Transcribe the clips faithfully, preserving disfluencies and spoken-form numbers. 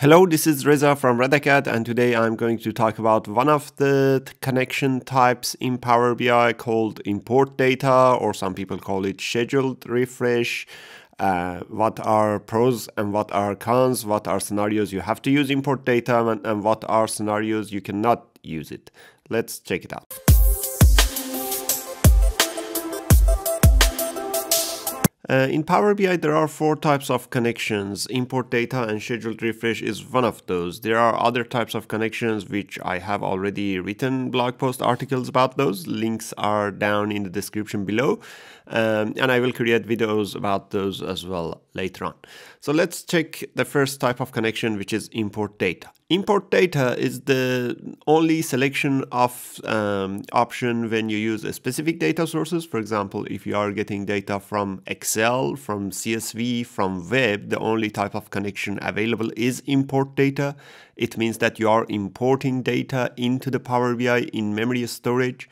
Hello, this is Reza from RADACAD, and today I'm going to talk about one of the connection types in Power B I called import data, or some people call it scheduled refresh. Uh, what are pros and what are cons? What are scenarios you have to use import data and, and what are scenarios you cannot use it? Let's check it out. Uh, in Power B I, there are four types of connections. Import data and scheduled refresh is one of those. There are other types of connections, which I have already written blog post articles about those. Links are down in the description below. Um, and I will create videos about those as well later on. So let's check the first type of connection, which is import data. Import data is the only selection of um, option when you use a specific data sources. For example, if you are getting data from Excel, from C S V, from web, the only type of connection available is import data. It means that you are importing data into the Power B I in memory storage.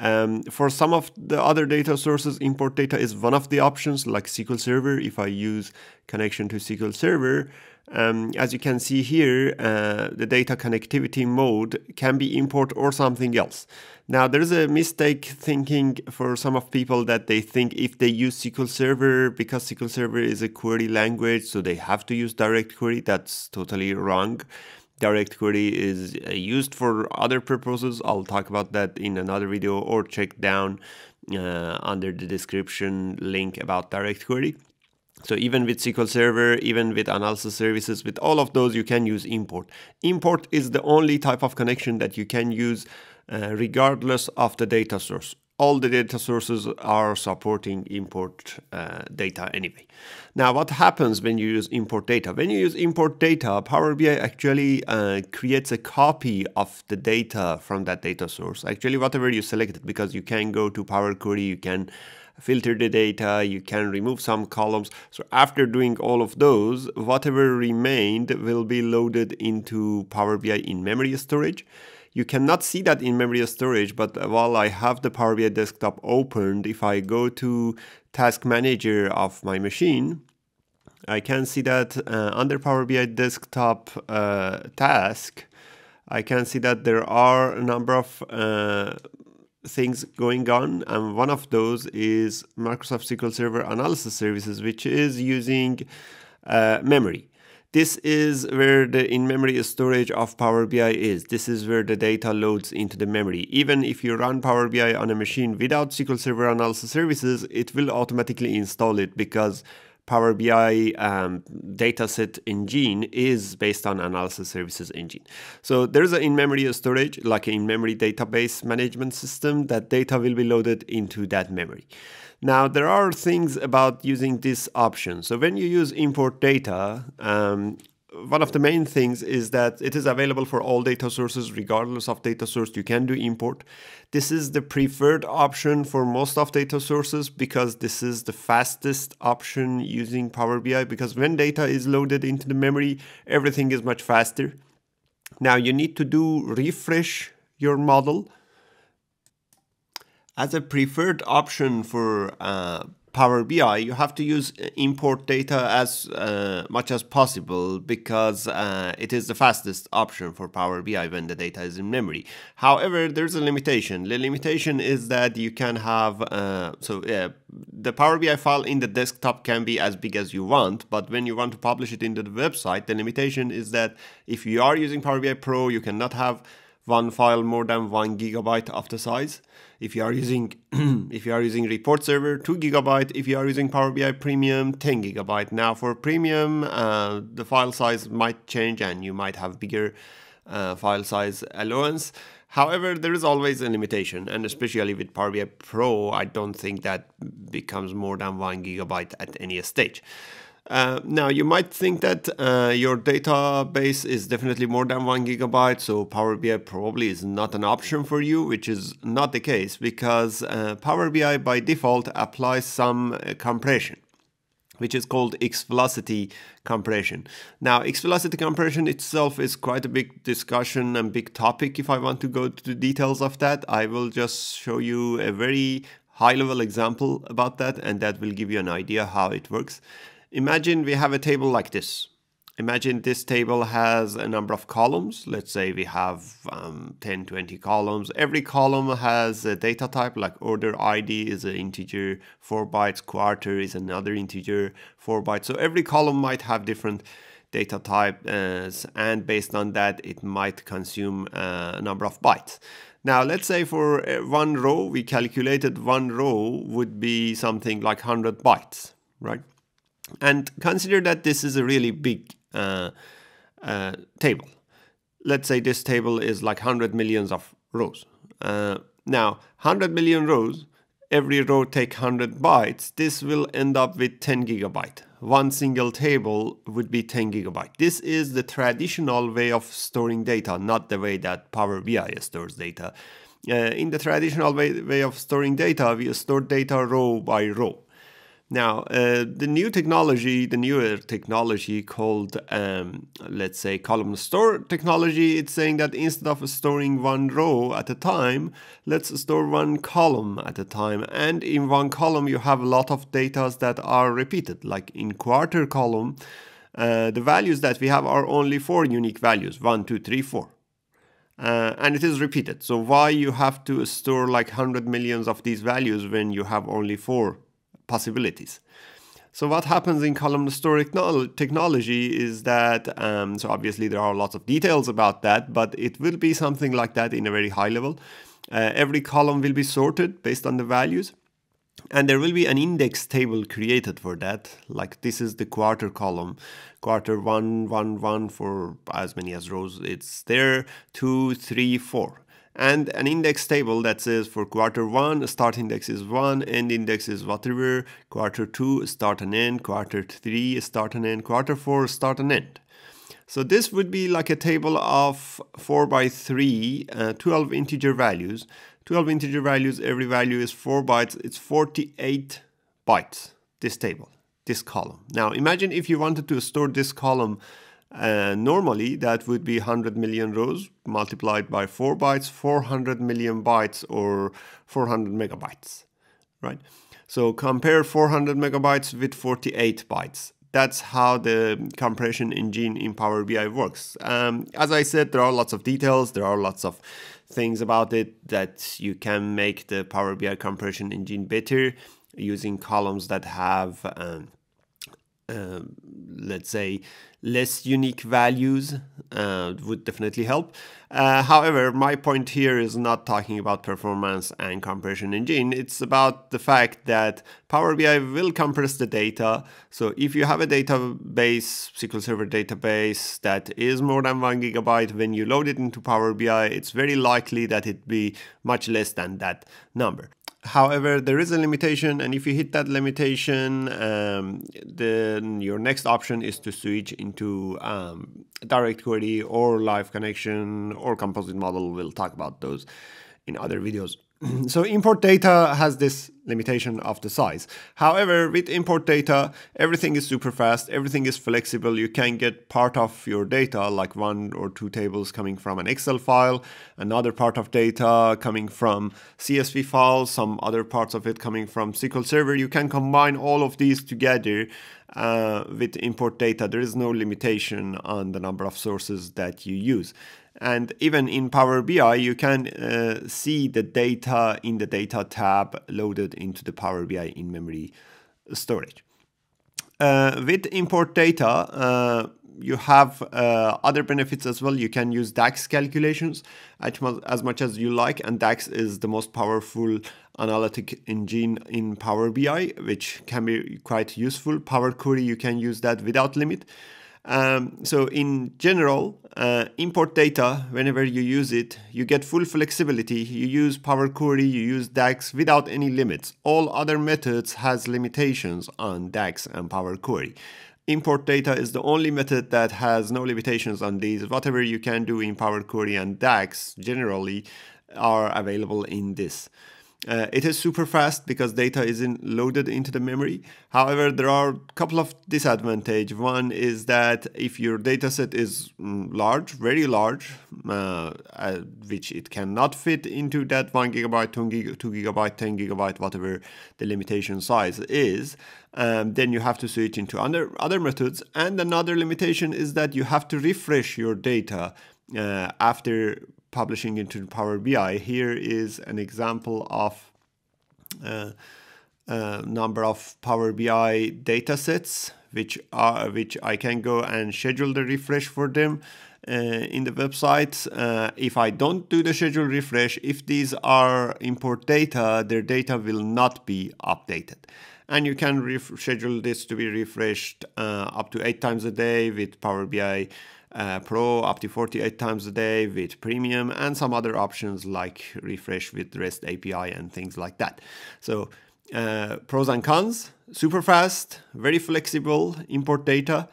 Um, for some of the other data sources, import data is one of the options, like S Q L Server. If I use connection to S Q L Server, um, as you can see here, uh, the data connectivity mode can be import or something else. Now, there is a mistake thinking for some of people that they think if they use S Q L Server, because S Q L Server is a query language, so they have to use DirectQuery. That's totally wrong. DirectQuery is used for other purposes. I'll talk about that in another video, or check down uh, under the description link about DirectQuery. So even with S Q L Server, even with Analysis Services, with all of those, you can use import. Import is the only type of connection that you can use uh, regardless of the data source. All the data sources are supporting import uh, data anyway. Now, what happens when you use import data? When you use import data, Power B I actually uh, creates a copy of the data from that data source. Actually, whatever you selected, because you can go to Power Query, you can filter the data, you can remove some columns. So after doing all of those, whatever remained will be loaded into Power B I in memory storage. You cannot see that in memory storage, but while I have the Power B I desktop opened, if I go to Task Manager of my machine, I can see that uh, under Power B I desktop uh, task, I can see that there are a number of uh, things going on, and one of those is Microsoft S Q L Server Analysis Services, which is using uh, memory. This is where the in-memory storage of Power B I is. This is where the data loads into the memory. Even if you run Power B I on a machine without S Q L Server Analysis Services, it will automatically install it, because Power B I um, dataset engine is based on Analysis Services engine. So there's an in-memory storage, like an in-memory database management system. That data will be loaded into that memory. Now, there are things about using this option. So when you use import data, um, one of the main things is that it is available for all data sources. Regardless of data source, you can do import. This is the preferred option for most of data sources, because this is the fastest option using Power B I, because when data is loaded into the memory, everything is much faster. Now, you need to do refresh your model. As a preferred option for uh, Power B I, you have to use import data as uh, much as possible, because uh, it is the fastest option for Power B I when the data is in memory. However, there's a limitation. The limitation is that you can have, uh, so uh, the Power B I file in the desktop can be as big as you want, but when you want to publish it into the website, the limitation is that if you are using Power B I Pro, you cannot have one file more than one gigabyte of the size. If you are using if you are using report server, two gigabyte. If you are using Power B I Premium, ten gigabyte. Now, for Premium, uh, the file size might change and you might have bigger uh, file size allowance. However, there is always a limitation, and especially with Power B I Pro, I don't think that becomes more than one gigabyte at any stage. Uh, now, you might think that uh, your database is definitely more than one gigabyte, so Power B I probably is not an option for you, which is not the case, because uh, Power B I by default applies some uh, compression, which is called X velocity compression. Now, X velocity compression itself is quite a big discussion and big topic. If I want to go to the details of that, I will just show you a very high-level example about that, and that will give you an idea how it works. Imagine we have a table like this, Imagine this table has a number of columns. Let's say we have um, ten, twenty columns. Every column has a data type, like order I D is an integer, four bytes, quarter is another integer, four bytes. So every column might have different data type, uh, and based on that, it might consume uh, a number of bytes. Now, let's say for one row, we calculated one row would be something like one hundred bytes, right? And consider that this is a really big uh, uh, table. Let's say this table is like one hundred millions of rows. Uh, now, one hundred million rows, every row take one hundred bytes. This will end up with ten gigabyte. One single table would be ten gigabyte. This is the traditional way of storing data, not the way that Power B I stores data. Uh, in the traditional way, way of storing data, we store data row by row. Now, uh, the new technology, the newer technology called, um, let's say, column store technology, it's saying that instead of storing one row at a time, let's store one column at a time. And in one column, you have a lot of data that are repeated. Like in quarter column, uh, the values that we have are only four unique values, one, two, three, four. Uh, and it is repeated. So why you have to store like one hundred millions of these values when you have only four possibilities? So what happens in column store technology is that, um, so obviously there are lots of details about that, but it will be something like that in a very high level. Uh, every column will be sorted based on the values, and there will be an index table created for that. Like this is the quarter column, quarter one, one, one for as many as rows. It's there, two, three, four. And an index table that says for quarter one, start index is one, end index is whatever, quarter two, start and end, quarter three, start and end, quarter four, start and end. So this would be like a table of four by three, uh, twelve integer values, twelve integer values, every value is four bytes, it's forty-eight bytes, this table, this column. Now imagine if you wanted to store this column Uh, normally, that would be one hundred million rows multiplied by four bytes, four hundred million bytes or four hundred megabytes, right? So compare four hundred megabytes with forty-eight bytes. That's how the compression engine in Power B I works. Um, as I said, there are lots of details. There are lots of things about it that you can make the Power B I compression engine better using columns that have um, Uh, let's say less unique values uh, would definitely help. Uh, however, my point here is not talking about performance and compression engine. It's about the fact that Power B I will compress the data. So if you have a database, S Q L Server database that is more than one gigabyte, when you load it into Power B I, it's very likely that it be much less than that number. However, there is a limitation, and if you hit that limitation, um, then your next option is to switch into um, DirectQuery or Live Connection or Composite Model. We'll talk about those in other videos. So import data has this limitation of the size. However, with import data, everything is super fast. Everything is flexible. You can get part of your data, like one or two tables coming from an Excel file, another part of data coming from C S V files, some other parts of it coming from S Q L Server. You can combine all of these together uh, with import data. There is no limitation on the number of sources that you use. And even in Power B I, you can uh, see the data in the data tab loaded into the Power B I in-memory storage. Uh, with import data, uh, you have uh, other benefits as well. You can use DAX calculations as much as you like, and DAX is the most powerful analytic engine in Power B I, which can be quite useful. Power Query, you can use that without limit. Um, so in general, uh, import data, whenever you use it, you get full flexibility. You use Power Query, you use DAX without any limits. All other methods has limitations on DAX and Power Query. Import data is the only method that has no limitations on these. Whatever you can do in Power Query and DAX generally are available in this. Uh, it is super fast because data is in, loaded into the memory. However, there are a couple of disadvantages. One is that if your dataset is large, very large, uh, uh, which it cannot fit into that one gigabyte, two gig, two gigabyte, ten gigabyte, whatever the limitation size is, um, then you have to switch into other other methods. And another limitation is that you have to refresh your data uh, after publishing into Power B I. Here is an example of a uh, uh, number of Power B I datasets, which are which I can go and schedule the refresh for them uh, in the website. Uh, if I don't do the schedule refresh, if these are import data, their data will not be updated. And you can schedule this to be refreshed uh, up to eight times a day with Power B I Uh, Pro, up to forty-eight times a day with Premium, and some other options like refresh with REST A P I and things like that. So uh, pros and cons: super fast, very flexible, import data.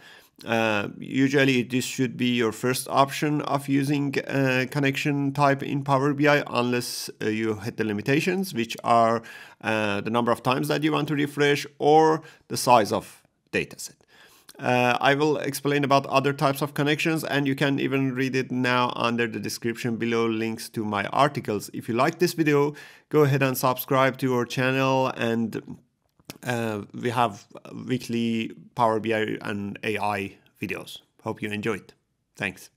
Uh, usually this should be your first option of using uh, connection type in Power B I, unless uh, you hit the limitations, which are uh, the number of times that you want to refresh or the size of dataset. Uh, I will explain about other types of connections, and you can even read it now under the description below, links to my articles. If you like this video, go ahead and subscribe to our channel, and uh, we have weekly Power B I and A I videos. Hope you enjoyed. Thanks.